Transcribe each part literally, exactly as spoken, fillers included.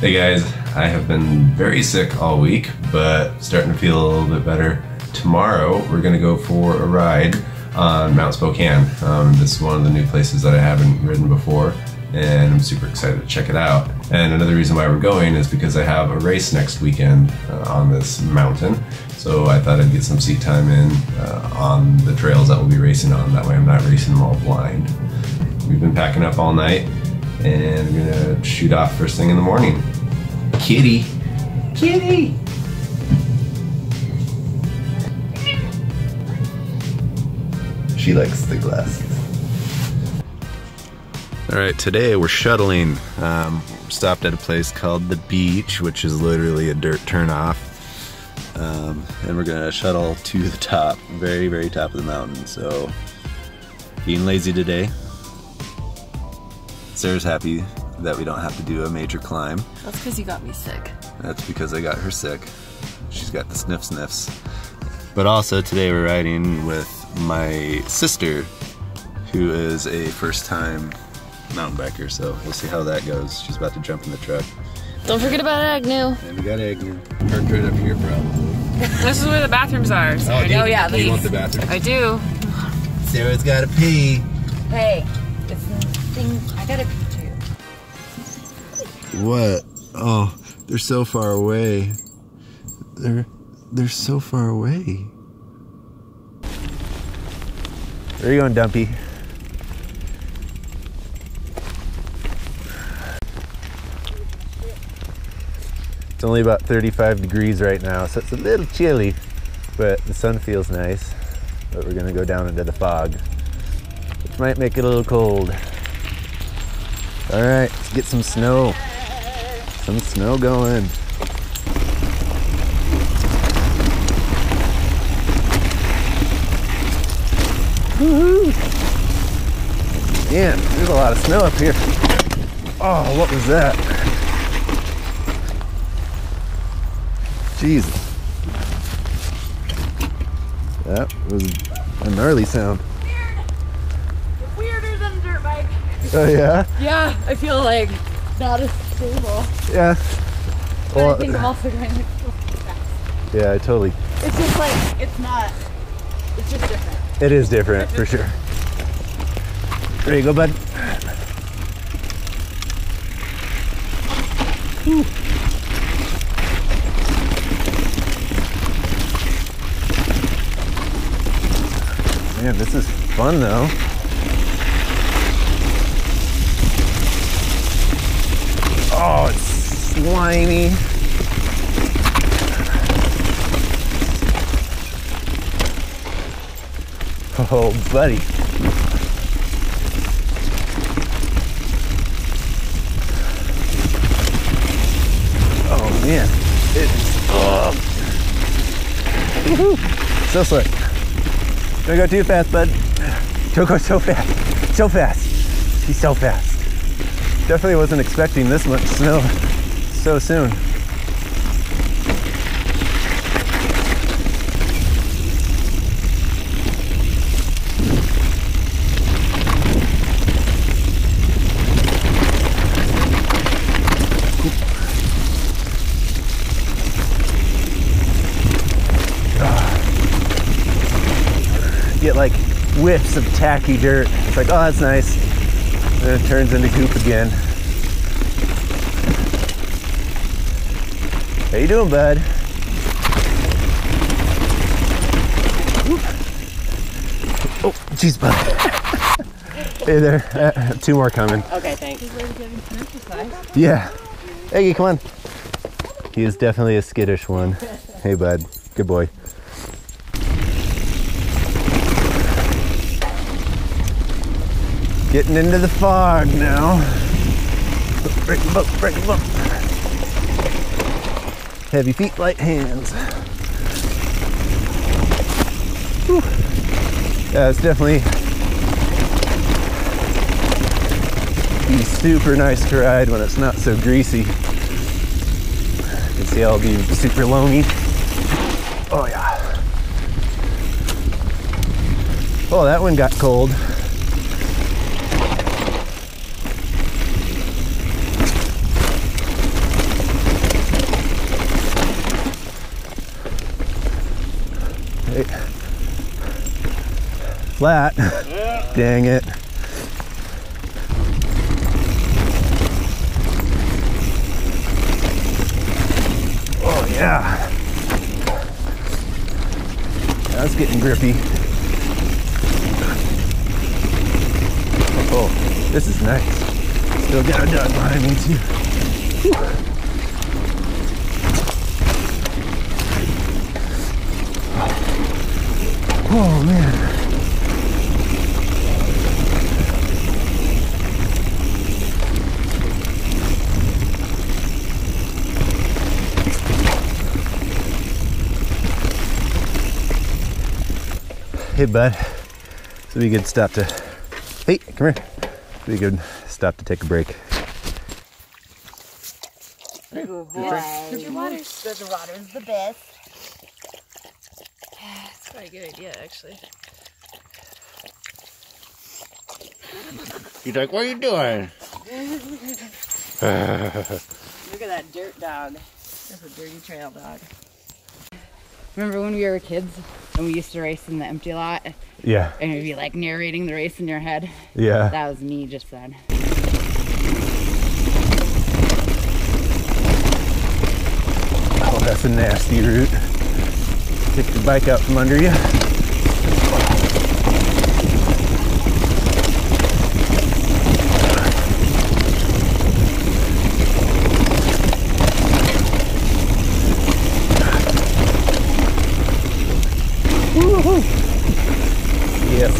Hey guys, I have been very sick all week, but starting to feel a little bit better. Tomorrow we're gonna go for a ride on Mount Spokane. Um, this is one of the new places that I haven't ridden before, and I'm super excited to check it out. And another reason why we're going is because I have a race next weekend uh, on this mountain, so I thought I'd get some seat time in uh, on the trails that we'll be racing on. That way I'm not racing them all blind. We've been packing up all night, and I'm gonna shoot off first thing in the morning. Kitty! Kitty! She likes the glasses. Alright, today we're shuttling. Um, we're stopped at a place called The Beach, which is literally a dirt turnoff. Um, and we're gonna shuttle to the top, very, very top of the mountain. So, being lazy today. Sarah's happy that we don't have to do a major climb. That's because you got me sick. That's because I got her sick. She's got the sniff sniffs. But also today we're riding with my sister, who is a first time mountain biker, so we'll see how that goes. She's about to jump in the truck. Don't forget about Agnew. And we got Agnew. Parked right up here probably. This is where the bathrooms are. So oh, I do, oh yeah, you want the bathroom? I do. Sarah's gotta pee. Hey, it's nothing. I gotta pee. What? Oh, they're so far away. They're they're so far away. Where are you going, Dumpy? It's only about thirty-five degrees right now, so it's a little chilly, but the sun feels nice. But we're gonna go down into the fog, which might make it a little cold. All right, let's get some snow. Some snow going. Woohoo! Man, there's a lot of snow up here. Oh, what was that? Jesus. That was a gnarly sound. Weird. Weirder than a dirt bike. Oh yeah? Yeah, I feel like not as stable. Yeah. But well, I think I'm also going to go fast. Yeah, totally. It's just like, it's not, it's just different. It is different, for sure. There you go, bud. Whew. Man, this is fun though. Oh, it's slimy. Oh, buddy. Oh, man. It's... Oh. Woohoo. So slick. Don't go too fast, bud. Don't go so fast. So fast. He's so fast. Definitely wasn't expecting this much snow so soon. You get like whiffs of tacky dirt. It's like, oh, that's nice. Then it turns into goop again. How you doing, bud? Whoop. Oh, jeez, bud. Hey there. Uh, two more coming. Okay, thanks. Yeah. Eggie, come on. He is definitely a skittish one. Hey, bud. Good boy. Getting into the fog now. Break them up, break them up. Heavy feet, light hands. Whew. Yeah, it's definitely be super nice to ride when it's not so greasy. You can see I'll be super lonely. Oh yeah. Oh, that one got cold. flat. Yeah. Dang it. Oh yeah. That's getting grippy. Oh, this is nice. Still got a dog behind me too. Whew. Oh man. Hey bud. So we could stop to Hey, come here. We could stop to take a break. Good boy. Yeah, your water's the water's the best. That's a good idea, actually. He's like, what are you doing? Look at that dirt dog. That's a dirty trail dog. Remember when we were kids and we used to race in the empty lot? Yeah. And we'd be like narrating the race in your head? Yeah. That was me just then. Oh, that's a nasty route. Take your bike out from under you. Woo-hoo! Yes.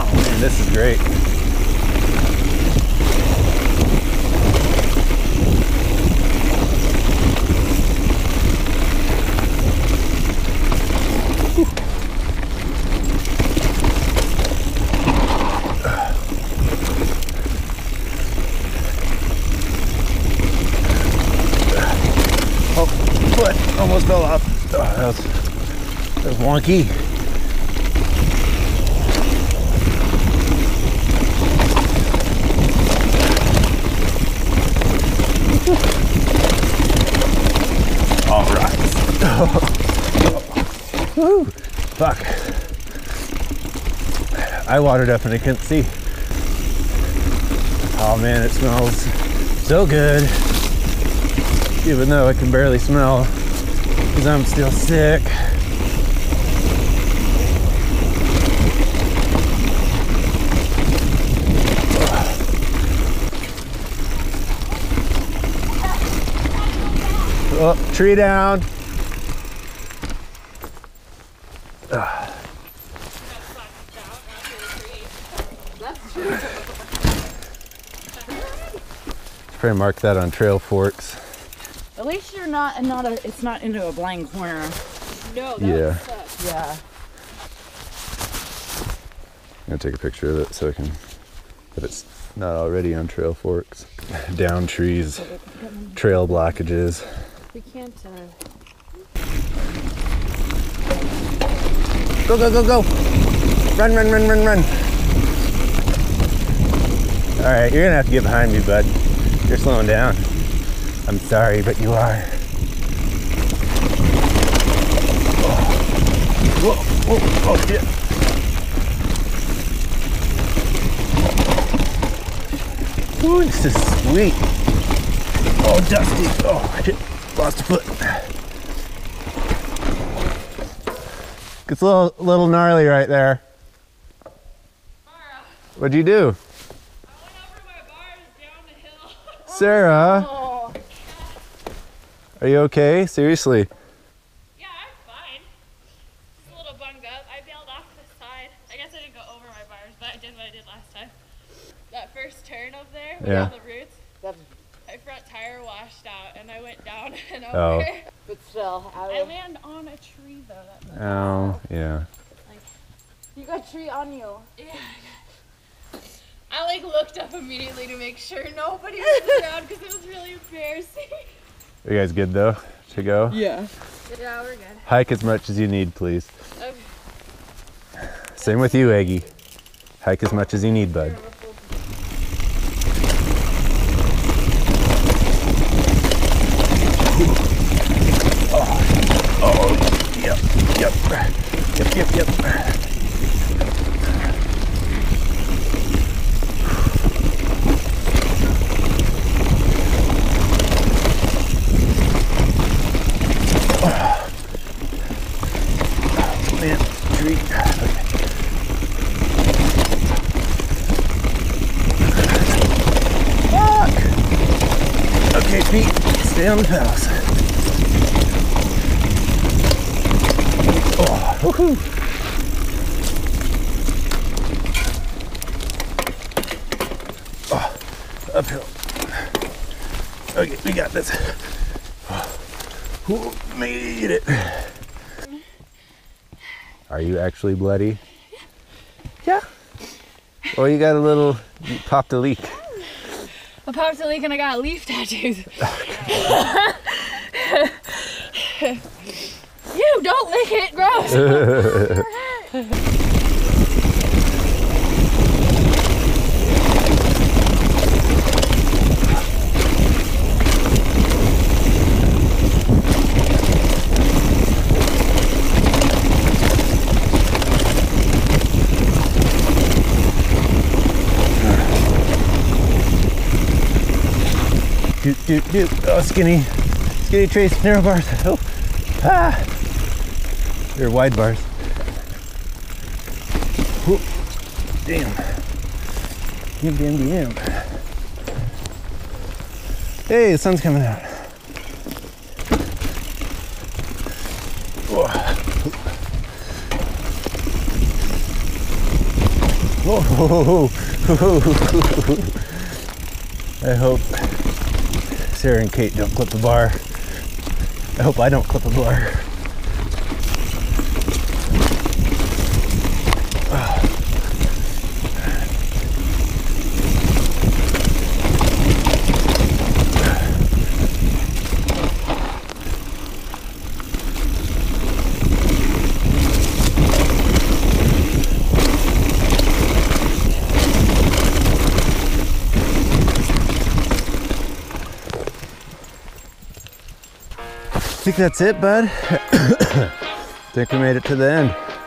Oh, man, this is great. Almost fell off. Oh, that, was, that was wonky. All right. Oh. Woo. Fuck. I watered up and I couldn't see. Oh man, it smells so good. Even though I can barely smell. Because I'm still sick. Oh, tree down. Uh. Try to mark that on Trail Forks. At least you're not, not a, it's not into a blind corner. No, that yeah. would suck. Yeah. I'm gonna take a picture of it so I can, but it's not already on Trail Forks. Down trees, trail blockages. We can't, uh... Go, go, go, go! Run, run, run, run, run! All right, you're gonna have to get behind me, bud. You're slowing down. I'm sorry, but you are. Whoa, whoa, whoa, oh shit. Ooh, this is sweet. Oh, dusty. Oh, I just lost a foot. Gets a little, little gnarly right there. Mara. What'd you do? I went over my bars down the hill. Sarah. Oh. Are you okay? Seriously? Yeah, I'm fine. Just a little bunged up. I bailed off the side. I guess I didn't go over my bars, but I did what I did last time. That first turn up there with yeah. all the roots, my front tire washed out and I went down and over. Oh. But still, I, I landed on a tree though. That oh, awesome. yeah. Like, you got a tree on you. Yeah. I like looked up immediately to make sure nobody was around because it was really embarrassing. Are you guys good though to go? Yeah. Yeah, we're good. Hike as much as you need, please. Okay. Same with you, Aggie. Hike as much as you need, bud. Oh, oh, yep, yep. Yep, yep, yep. Oh, man, tree. Okay. Fuck! Okay, Pete, stay on the paddles. Oh, woohoo! Uphill. Okay, we got this. Who made it? Are you actually bloody? Yeah. Well, you got a little, you popped a leak. I popped a leak and I got leaf tattoos. You don't lick it, gross. Doot, doot, doot. Oh, skinny, skinny trace, narrow bars. Oh, ah, they're wide bars. Whoop. Damn, damn, damn, damn. Hey, the sun's coming out. Whoa, whoa, whoa, whoa. I hope Sarah and Kate don't clip the bar. I hope I don't clip a bar. I think that's it, bud. Think we made it to the end.